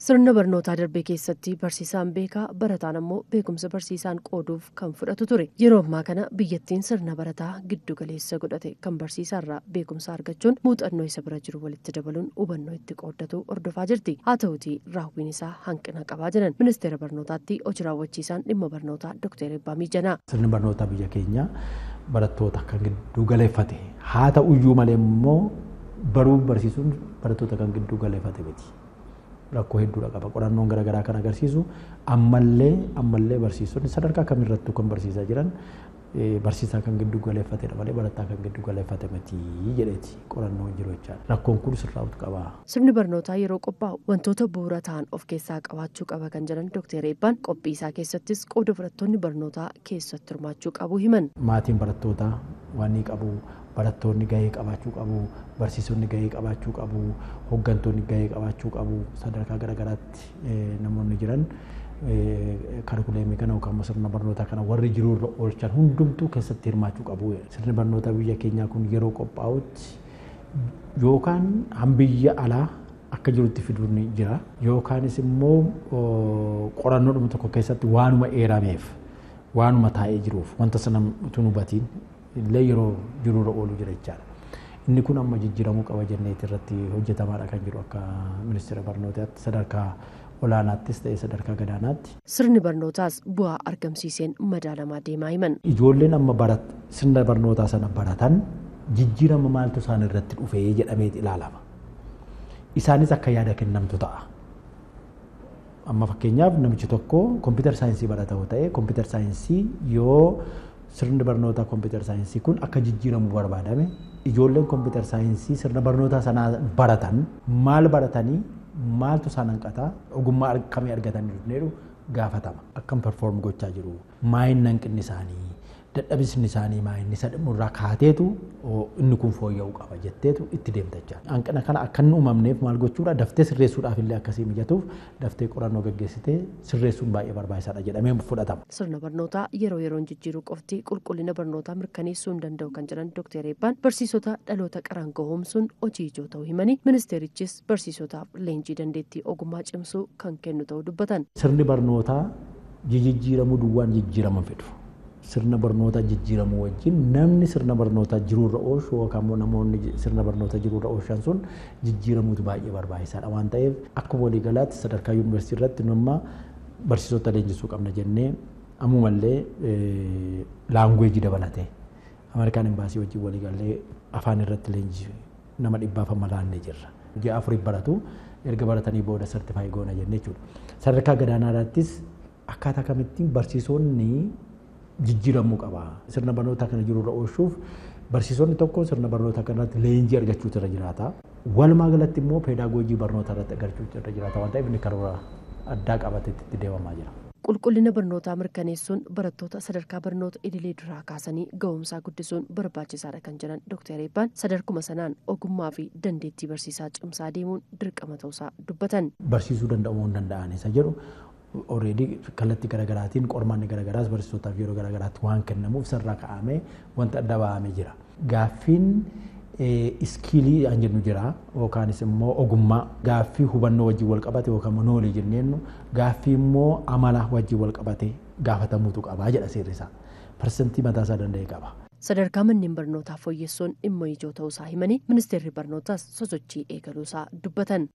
Sirna barnoota darbee keessatti barsiisaan beekaa barataan ammoo beekumsa barsiisaan qooduuf kan fudhatu ture. Yeroo ammaa kana biyyattiin sirna barataa giddugaleessa godhate kan barsiisaarraa beekumsa argachuun muuxannoo isa bira jiru walitti dabaluun hubannoo itti qooddatu hordofaa jirti. Haa ta'uutii raawwiin isaa hanqina qabaa jiran ministeera barnootaatti hojii raawwachiisaan dhimma barnootaa Dr. Eebbaa Mijanaa. Sirna barnootaa biyya keenya barattoota kan giddugaleeffate haa ta'uyyuu malee immoo baruu barsiisuun barattoota kan giddugaleeffate miti. Rakkoo hedduu qaba. Qorannoon garaagaraa kan agarsiisu ammallee barsiisuun sadarkaa kamirrattuu kan barsiisaa jiran barsiisaa kan giddugaleeffatedha malee barattaa kan giddugaleeffate miti jedheeti qorannoon jiru jechaa. Rakkoon kun sirraa utuu qaba. Sirni barnootaa yeroo qophaa'u wantoota bu'uura ta'an of keessaa qabaachuu qaba kan jedhan Dr. Eebbaan qophii isaa keessattis qooda barattoonni barnootaa keessatti hirmaachuu qabu himan. Maatiin barattootaa waan ni qabu. Barattoonni gahee qabaachuu qabu, barsiisonni gahee qabaachuu qabu, hoggantoonni gahee qabaachuu qabu. Sadarkaa garaagaraatti namoonni jiran karikulame kana yookaan sirna barnootaa kana warri jiru irra oolchan hundumtuu keessatti hirmaachuu qabu. Sirni barnootaa biyya keenyaa kun yeroo qophaa'utti yookaan hambiyya alaa akka jirutti fiduun jira yookaanis immoo qorannoodhuma tokko keessatti waanuma eerameef waanuma taa'ee jiruuf wanta sana utuu hubatiin illee yeroo jiruura oolu jechaadha. Inni kun amma jijjiiramuu qaba jennee irratti hojjetamaadha kan jiru akka ministeera barnootaatti sadarkaa olaanaattis ta'ee sadarkaa gadaanaatti. Sirni barnootaas bu'aa argamsiiseen madaalamaa deemaa himan. Ijoolleen amma sirna barnootaa sana baratan jijjiirama maaltu isaan irratti dhufee jedhamee ilaalama. Isaanis akka yaada kennamtu ta'a. Amma fakkeenyaaf namichi tokko kompiitara saayinsii barata ta'ee kompiitara saayinsii yoo sirna barnoota kompiitara saayinsii kun akka jijjiiramu barbaadame ijoolleen kompiitara saayinsii sirna barnoota sana baratan maal baratanii maaltu isaan hanqataa ogummaa akkamii argatanii dhufneeru gaafatama. Akkam perform gochaa jiru maayinni hanqinni isaanii dadhabisni isaanii maayinni isa dhimurraa kaateetu inni kun fooyya'uu qaba jetteetu itti deemtachaa. Hanqina kana akka hin uumamneef maal gochuudha daftee sirreessuudhaaf illee akkasii mijatuuf daftee qorannoo gaggeessitee sirreessuun baay'ee barbaachisaadha jedhamee fudhatama. Sirna barnootaa yeroon jijjiiruu qofti qulqullina barnootaa mirkaneessuu hin danda'u kan jedhan Dr. Eebbaan barsiisota dhaloota qarangoo hoomsuun hojii ijoo ta'uu himanii ministeerichis barsiisotaaf leenjii dandeettii ogummaa cimsuu kan kennu ta'uu dubbatan. Sirni barnootaa jijjiiramuu duwwaan jijjiiraman fedhu. Sirna barnoota jijjiiramuu wajjin namni sirna barnoota jiruurra oolchu yookaan immoo namoonni sirna barnoota jiruurra oolchan sun jijjiiramuutu baay'ee barbaachisaadha waan ta'eef akkuma waliigalaatti sadarkaa yuunivarsiitii irratti amma barsiisota leenjisuu qabna jennee ammumallee laanguweejii dabalatee Ameerikaan imbaasii wajjin waliigalee afaan irratti leenjii nama dhibbaaf amma laannee jirra. Ji'a afurii baratu erga baratanii booda sartifaayi goona jennee jechuudha. Sadarkaa gadaanaadhaattis akkaataa kamittiin barsiisonni jijjiiramuu qaba. Sirna barnoota kana jiruurra oolchuuf barsiisonni tokko sirna barnoota kanarratti leenjii argachuutu irra jiraata. Walumaa galatti immoo peedagoojii barnoota irratti argachuutu irra jiraata waan ta'eef inni karoora addaa qabatee itti deemamaa jira. Qulqullina barnootaa mirkaneessuun barattoota sadarkaa barnoota idilee duraa kaasanii ga'umsaa guddisuun barbaachisaadha kan jedhan Dr. Eebbaan sadarkuma sanaan ogummaa fi dandeettii barsiisaa cimsaa deemuun dirqama ta'uusaa dubbatan. Barsiisuu danda'uu hin danda'an isa jedhu already kalatti garaagaraatiin qormaanni garaagaraas barsiisotaaf yeroo garaagaraatti waan kennamuuf sirraa kaa'amee wanta adda bahamee jira. Gaaffiin iskiilii aan jennu jira yookaanis immoo ogummaa gaaffii hubannoo wajjin wal qabate yookaan noolee jenneennu gaaffii immoo amala wajjin wal qabate gaafatamuutu qaba jedha seerri isaa. Parsantii mataasaa danda'e qaba. Sadarkaa manneen barnootaa fooyyessuun dhimma ijoo ta'uusaa himanii ministeerri barnootaas sosochii eegaluusaa dubbatan.